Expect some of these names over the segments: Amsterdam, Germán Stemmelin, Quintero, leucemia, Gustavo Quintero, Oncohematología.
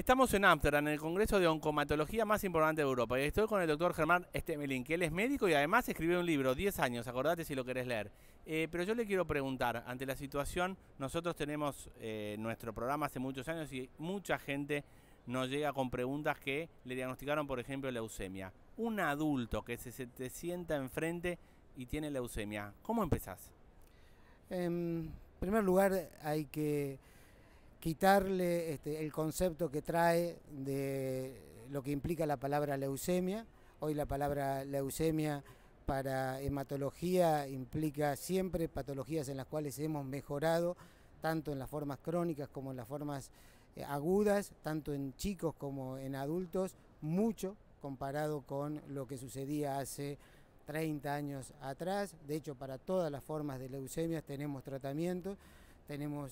Estamos en Amsterdam, en el Congreso de Oncohematología más importante de Europa, y estoy con el doctor Germán Stemmelin, que él es médico y además escribió un libro, 10 años, acordate si lo querés leer. Pero yo le quiero preguntar, ante la situación, nosotros tenemos nuestro programa hace muchos años y mucha gente nos llega con preguntas que le diagnosticaron, por ejemplo, leucemia. Un adulto que se te sienta enfrente y tiene leucemia, ¿cómo empezás? En primer lugar hay que quitarle el concepto que trae de lo que implica la palabra leucemia. Hoy la palabra leucemia para hematología implica siempre patologías en las cuales hemos mejorado, tanto en las formas crónicas como en las formas agudas, tanto en chicos como en adultos, mucho comparado con lo que sucedía hace 30 años atrás. De hecho, para todas las formas de leucemias tenemos tratamientos, tenemos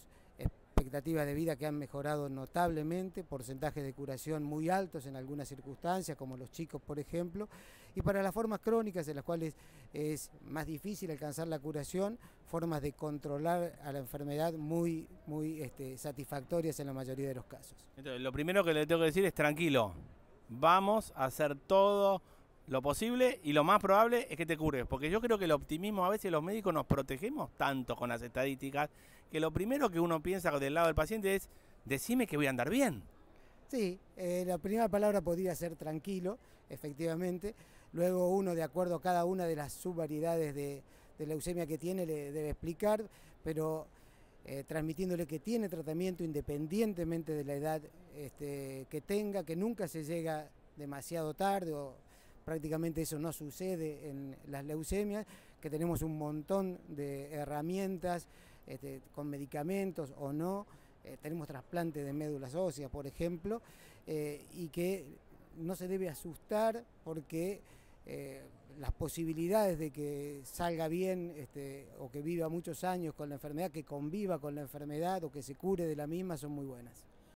expectativas de vida que han mejorado notablemente, porcentajes de curación muy altos en algunas circunstancias, como los chicos, por ejemplo, y para las formas crónicas en las cuales es más difícil alcanzar la curación, formas de controlar a la enfermedad muy, muy satisfactorias en la mayoría de los casos. Entonces, lo primero que le tengo que decir es tranquilo, vamos a hacer todo lo posible y lo más probable es que te cures, porque yo creo que el optimismo, a veces los médicos nos protegemos tanto con las estadísticas, que lo primero que uno piensa del lado del paciente es, decime que voy a andar bien. Sí, la primera palabra podría ser tranquilo, efectivamente. Luego uno, de acuerdo a cada una de las subvariedades de leucemia que tiene, le debe explicar, pero transmitiéndole que tiene tratamiento independientemente de la edad que tenga, que nunca se llega demasiado tarde o prácticamente eso no sucede en las leucemias, que tenemos un montón de herramientas con medicamentos o no, tenemos trasplante de médulas óseas, por ejemplo, y que no se debe asustar porque las posibilidades de que salga bien o que viva muchos años con la enfermedad, que conviva con la enfermedad o que se cure de la misma son muy buenas.